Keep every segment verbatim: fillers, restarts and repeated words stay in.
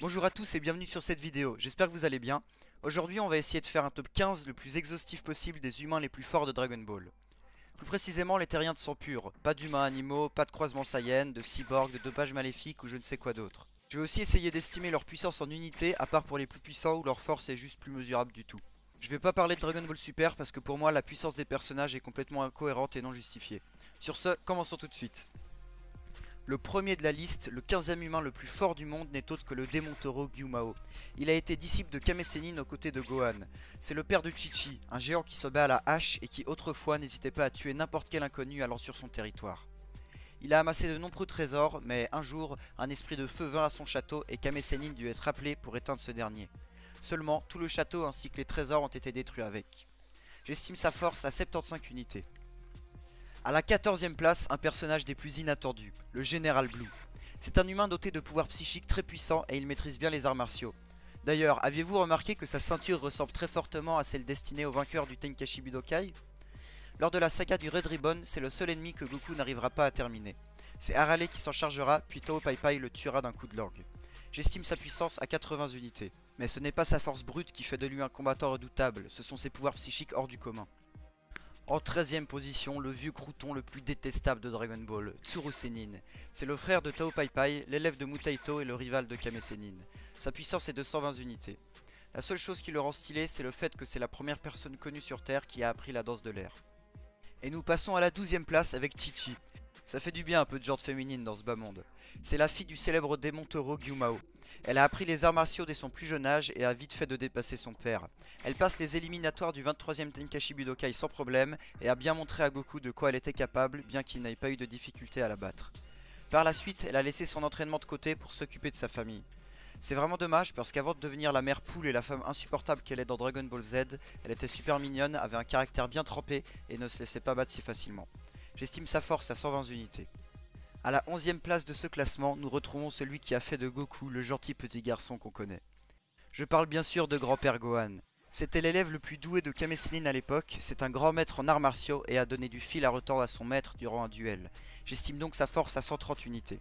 Bonjour à tous et bienvenue sur cette vidéo, j'espère que vous allez bien. Aujourd'hui on va essayer de faire un top quinze le plus exhaustif possible des humains les plus forts de Dragon Ball. Plus précisément les terriens de sang pur, pas d'humains animaux, pas de croisements Saiyans, de cyborgs, de dopage maléfique ou je ne sais quoi d'autre. Je vais aussi essayer d'estimer leur puissance en unité, à part pour les plus puissants où leur force est juste plus mesurable du tout. Je vais pas parler de Dragon Ball Super parce que pour moi la puissance des personnages est complètement incohérente et non justifiée. Sur ce, commençons tout de suite. Le premier de la liste, le quinzième humain le plus fort du monde n'est autre que le démon taureau Gyumao. Il a été disciple de Kame Sennin aux côtés de Gohan. C'est le père de Chichi, un géant qui se bat à la hache et qui autrefois n'hésitait pas à tuer n'importe quel inconnu allant sur son territoire. Il a amassé de nombreux trésors, mais un jour, un esprit de feu vint à son château et Kame Sennin dut être appelé pour éteindre ce dernier. Seulement, tout le château ainsi que les trésors ont été détruits avec. J'estime sa force à soixante-quinze unités. A la quatorzième place, un personnage des plus inattendus, le Général Blue. C'est un humain doté de pouvoirs psychiques très puissants et il maîtrise bien les arts martiaux. D'ailleurs, aviez-vous remarqué que sa ceinture ressemble très fortement à celle destinée au vainqueur du Tenkaichi Budokai? Lors de la saga du Red Ribbon, c'est le seul ennemi que Goku n'arrivera pas à terminer. C'est Arale qui s'en chargera, puis Tao Pai Pai le tuera d'un coup de langue. J'estime sa puissance à quatre-vingts unités. Mais ce n'est pas sa force brute qui fait de lui un combattant redoutable, ce sont ses pouvoirs psychiques hors du commun. En treizième position, le vieux crouton le plus détestable de Dragon Ball, Tsuru Senin. C'est le frère de Tao Pai Pai, l'élève de Mutaito et le rival de Kame Sennin. Sa puissance est de cent vingt unités. La seule chose qui le rend stylé, c'est le fait que c'est la première personne connue sur Terre qui a appris la danse de l'air. Et nous passons à la douzième place avec Chichi. Ça fait du bien un peu de genre féminine dans ce bas monde. C'est la fille du célèbre démon taureau Gyumao. Elle a appris les arts martiaux dès son plus jeune âge et a vite fait de dépasser son père. Elle passe les éliminatoires du vingt-troisième Tenkaichi Budokai sans problème et a bien montré à Goku de quoi elle était capable, bien qu'il n'ait pas eu de difficulté à la battre. Par la suite, elle a laissé son entraînement de côté pour s'occuper de sa famille. C'est vraiment dommage parce qu'avant de devenir la mère poule et la femme insupportable qu'elle est dans Dragon Ball Z, elle était super mignonne, avait un caractère bien trempé et ne se laissait pas battre si facilement. J'estime sa force à cent vingt unités. A la onzième place de ce classement, nous retrouvons celui qui a fait de Goku le gentil petit garçon qu'on connaît. Je parle bien sûr de Grand-père Gohan. C'était l'élève le plus doué de Kame Sennin à l'époque, c'est un grand maître en arts martiaux et a donné du fil à retordre à son maître durant un duel. J'estime donc sa force à cent trente unités.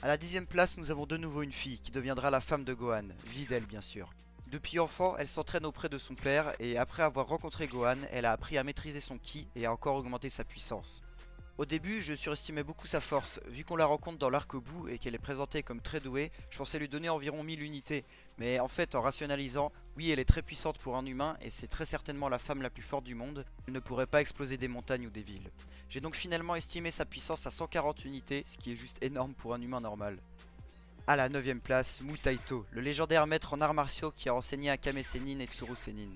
A la dixième place, nous avons de nouveau une fille qui deviendra la femme de Gohan, Videl bien sûr. Depuis enfant, elle s'entraîne auprès de son père et après avoir rencontré Gohan, elle a appris à maîtriser son ki et a encore augmenté sa puissance. Au début, je surestimais beaucoup sa force, vu qu'on la rencontre dans l'arc Boo et qu'elle est présentée comme très douée, je pensais lui donner environ mille unités, mais en fait en rationalisant, oui elle est très puissante pour un humain et c'est très certainement la femme la plus forte du monde, elle ne pourrait pas exploser des montagnes ou des villes. J'ai donc finalement estimé sa puissance à cent quarante unités, ce qui est juste énorme pour un humain normal. A la neuvième place, Mutaito, le légendaire maître en arts martiaux qui a enseigné à Kame Sennin et Tsuru Senin.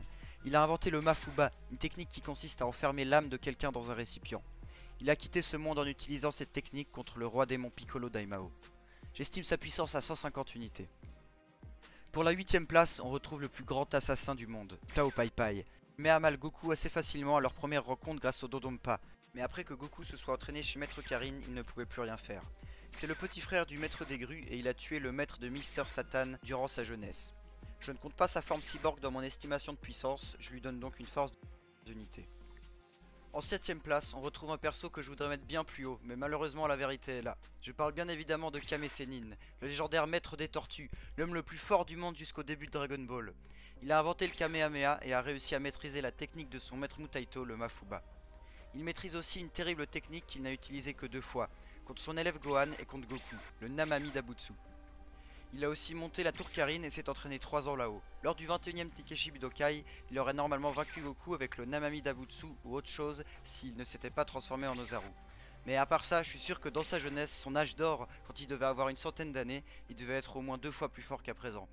Il a inventé le Mafuba, une technique qui consiste à enfermer l'âme de quelqu'un dans un récipient. Il a quitté ce monde en utilisant cette technique contre le roi démon Piccolo Daimao. J'estime sa puissance à cent cinquante unités. Pour la huitième place, on retrouve le plus grand assassin du monde, Tao Pai Pai. Il met à mal Goku assez facilement à leur première rencontre grâce au Dodonpa, mais après que Goku se soit entraîné chez Maître Karin, il ne pouvait plus rien faire. C'est le petit frère du maître des grues et il a tué le maître de Mister Satan durant sa jeunesse. Je ne compte pas sa forme cyborg dans mon estimation de puissance, je lui donne donc une force d'unité. En septième place, on retrouve un perso que je voudrais mettre bien plus haut, mais malheureusement la vérité est là. Je parle bien évidemment de Kame Sennin, le légendaire maître des tortues, l'homme le plus fort du monde jusqu'au début de Dragon Ball. Il a inventé le Kamehameha et a réussi à maîtriser la technique de son maître Mutaito, le Mafuba. Il maîtrise aussi une terrible technique qu'il n'a utilisée que deux fois, contre son élève Gohan et contre Goku, le Namami d'Abutsu. Il a aussi monté la tour Karin et s'est entraîné trois ans là-haut. Lors du vingt-et-unième Tenkaichi Budokai, il aurait normalement vaincu Goku avec le Namami d'Abutsu ou autre chose s'il ne s'était pas transformé en Ozaru. Mais à part ça, je suis sûr que dans sa jeunesse, son âge d'or, quand il devait avoir une centaine d'années, il devait être au moins deux fois plus fort qu'à présent.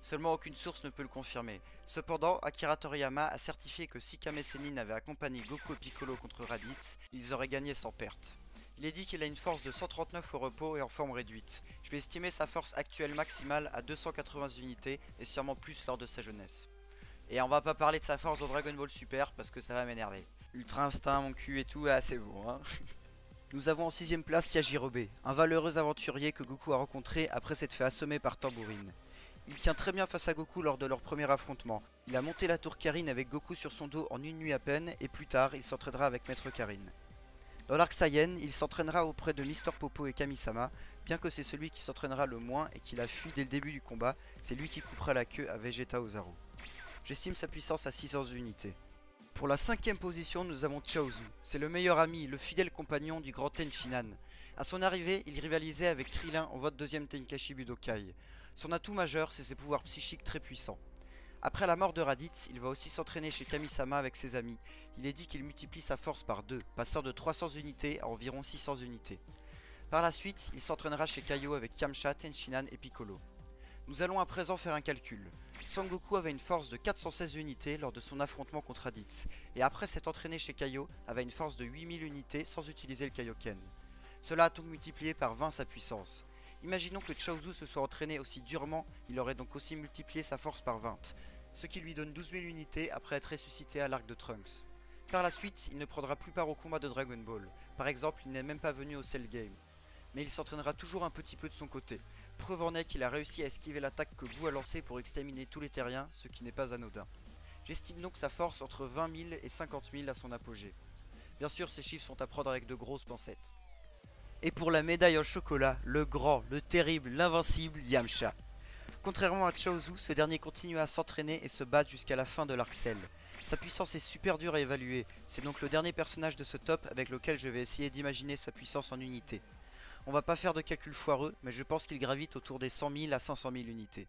Seulement aucune source ne peut le confirmer. Cependant, Akira Toriyama a certifié que si Kame Sennin avait accompagné Goku et Piccolo contre Raditz, ils auraient gagné sans perte. Il est dit qu'il a une force de cent trente-neuf au repos et en forme réduite. Je vais estimer sa force actuelle maximale à deux cent quatre-vingts unités et sûrement plus lors de sa jeunesse. Et on va pas parler de sa force au Dragon Ball Super parce que ça va m'énerver. Ultra instinct, mon cul et tout, ah c'est bon hein. Nous avons en sixième place Yajirobe, un valeureux aventurier que Goku a rencontré après s'être fait assommer par Tambourine. Il tient très bien face à Goku lors de leur premier affrontement. Il a monté la tour Karin avec Goku sur son dos en une nuit à peine et plus tard il s'entraînera avec Maître Karin. Dans l'arc Saiyan, il s'entraînera auprès de Mister Popo et Kamisama, Bien que c'est celui qui s'entraînera le moins et qui la fuit dès le début du combat, c'est lui qui coupera la queue à Vegeta Ozaru. J'estime sa puissance à six cents unités. Pour la cinquième position, nous avons Chaozu. C'est le meilleur ami, le fidèle compagnon du grand Tenshinhan. A son arrivée, il rivalisait avec Krillin en votre deuxième Tenkaichi Budokai. Son atout majeur, c'est ses pouvoirs psychiques très puissants. Après la mort de Raditz, il va aussi s'entraîner chez Kami-sama avec ses amis. Il est dit qu'il multiplie sa force par deux, passant de trois cents unités à environ six cents unités. Par la suite, il s'entraînera chez Kaio avec Yamcha, Tenshinhan et Piccolo. Nous allons à présent faire un calcul. Son Goku avait une force de quatre cent seize unités lors de son affrontement contre Raditz, et après s'être entraîné chez Kaio, avait une force de huit mille unités sans utiliser le Kaioken. Cela a donc multiplié par vingt sa puissance. Imaginons que Chaozu se soit entraîné aussi durement, il aurait donc aussi multiplié sa force par vingt, ce qui lui donne douze mille unités après être ressuscité à l'arc de Trunks. Par la suite, il ne prendra plus part au combat de Dragon Ball, par exemple il n'est même pas venu au Cell Game. Mais il s'entraînera toujours un petit peu de son côté. Preuve en est qu'il a réussi à esquiver l'attaque que Boo a lancée pour exterminer tous les terriens, ce qui n'est pas anodin. J'estime donc sa force entre vingt mille et cinquante mille à son apogée. Bien sûr, ces chiffres sont à prendre avec de grosses pincettes. Et pour la médaille en chocolat, le grand, le terrible, l'invincible Yamcha. Contrairement à Chaozu, ce dernier continue à s'entraîner et se battre jusqu'à la fin de l'arc Cell. Sa puissance est super dure à évaluer, c'est donc le dernier personnage de ce top avec lequel je vais essayer d'imaginer sa puissance en unités. On va pas faire de calcul foireux, mais je pense qu'il gravite autour des cent mille à cinq cent mille unités.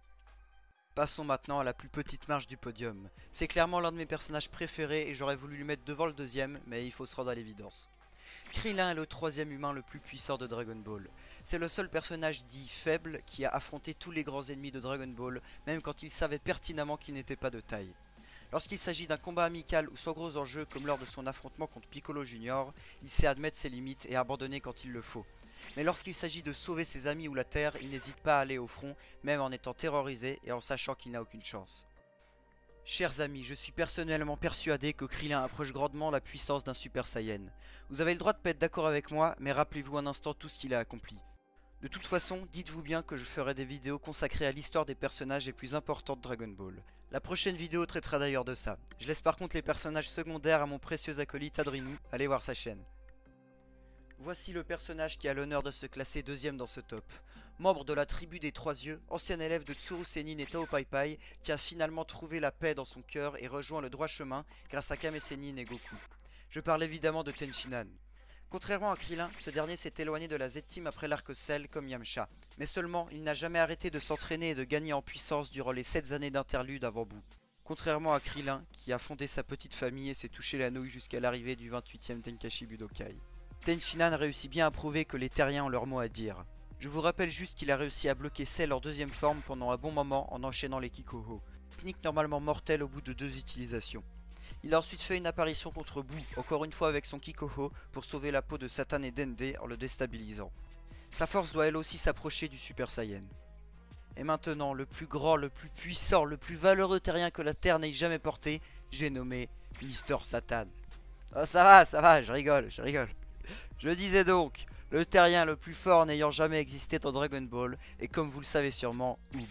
Passons maintenant à la plus petite marche du podium. C'est clairement l'un de mes personnages préférés et j'aurais voulu le mettre devant le deuxième, mais il faut se rendre à l'évidence. Krillin est le troisième humain le plus puissant de Dragon Ball. C'est le seul personnage dit faible qui a affronté tous les grands ennemis de Dragon Ball, même quand il savait pertinemment qu'il n'était pas de taille. Lorsqu'il s'agit d'un combat amical ou sans gros enjeux comme lors de son affrontement contre Piccolo Junior, il sait admettre ses limites et abandonner quand il le faut. Mais lorsqu'il s'agit de sauver ses amis ou la terre, il n'hésite pas à aller au front, même en étant terrorisé et en sachant qu'il n'a aucune chance. Chers amis, je suis personnellement persuadé que Krillin approche grandement la puissance d'un Super Saiyan. Vous avez le droit de pas être d'accord avec moi, mais rappelez-vous un instant tout ce qu'il a accompli. De toute façon, dites-vous bien que je ferai des vidéos consacrées à l'histoire des personnages les plus importants de Dragon Ball. La prochaine vidéo traitera d'ailleurs de ça. Je laisse par contre les personnages secondaires à mon précieux acolyte Adrinou, allez voir sa chaîne. Voici le personnage qui a l'honneur de se classer deuxième dans ce top. Membre de la tribu des Trois Yeux, ancien élève de Tsuru Senin et Tao Pai Pai, qui a finalement trouvé la paix dans son cœur et rejoint le droit chemin grâce à Kame Sennin et Goku. Je parle évidemment de Tenshinhan. Contrairement à Krillin, ce dernier s'est éloigné de la Z-Team après l'arc Cell comme Yamcha. Mais seulement, il n'a jamais arrêté de s'entraîner et de gagner en puissance durant les sept années d'interlude avant Boo. Contrairement à Krillin, qui a fondé sa petite famille et s'est touché la nouille jusqu'à l'arrivée du vingt-huitième Tenkaichi Budokai. Tenshinhan réussit bien à prouver que les terriens ont leur mot à dire. Je vous rappelle juste qu'il a réussi à bloquer Cell en deuxième forme pendant un bon moment en enchaînant les Kikoho, technique normalement mortelle au bout de deux utilisations. Il a ensuite fait une apparition contre Boo, encore une fois avec son Kikoho, pour sauver la peau de Satan et Dende en le déstabilisant. Sa force doit elle aussi s'approcher du Super Saiyan. Et maintenant, le plus grand, le plus puissant, le plus valeureux terrien que la Terre n'ait jamais porté, j'ai nommé Mister Satan. Oh ça va, ça va, je rigole, je rigole. Je disais donc, le terrien le plus fort n'ayant jamais existé dans Dragon Ball, et comme vous le savez sûrement, Oob.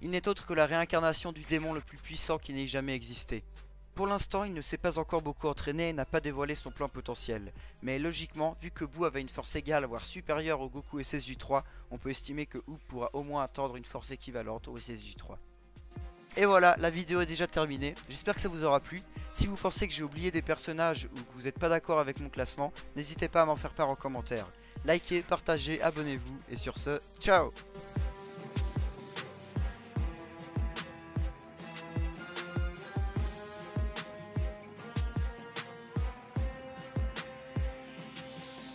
Il n'est autre que la réincarnation du démon le plus puissant qui n'ait jamais existé. Pour l'instant, il ne s'est pas encore beaucoup entraîné et n'a pas dévoilé son plein potentiel. Mais logiquement, vu que Boo avait une force égale voire supérieure au Goku S S J trois, on peut estimer que Oob pourra au moins atteindre une force équivalente au S S J trois. Et voilà, la vidéo est déjà terminée, j'espère que ça vous aura plu. Si vous pensez que j'ai oublié des personnages ou que vous n'êtes pas d'accord avec mon classement, n'hésitez pas à m'en faire part en commentaire. Likez, partagez, abonnez-vous et sur ce, ciao!